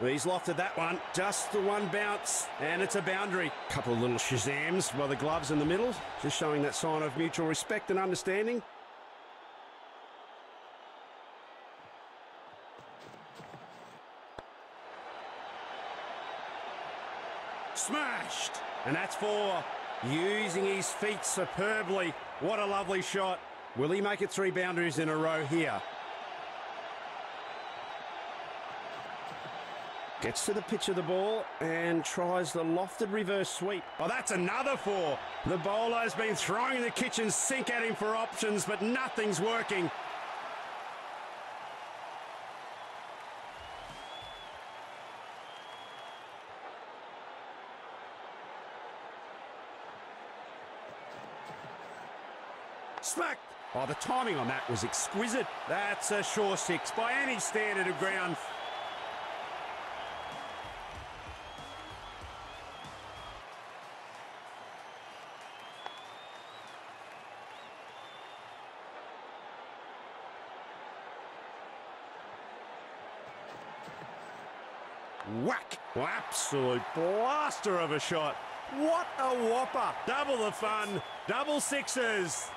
Well, he's lofted that one. Just the one bounce, and it's a boundary. Couple of little shazams by the gloves in the middle, just showing that sign of mutual respect and understanding. Smashed, and that's four. Using his feet superbly. What a lovely shot. Will he make it three boundaries in a row here? Gets to the pitch of the ball and tries the lofted reverse sweep. Oh, that's another four. The bowler's been throwing the kitchen sink at him for options, but nothing's working. Smacked. Oh, the timing on that was exquisite. That's a sure six by any standard of ground. Whack. Oh, absolute blaster of a shot. What a whopper. Double the fun, double sixes.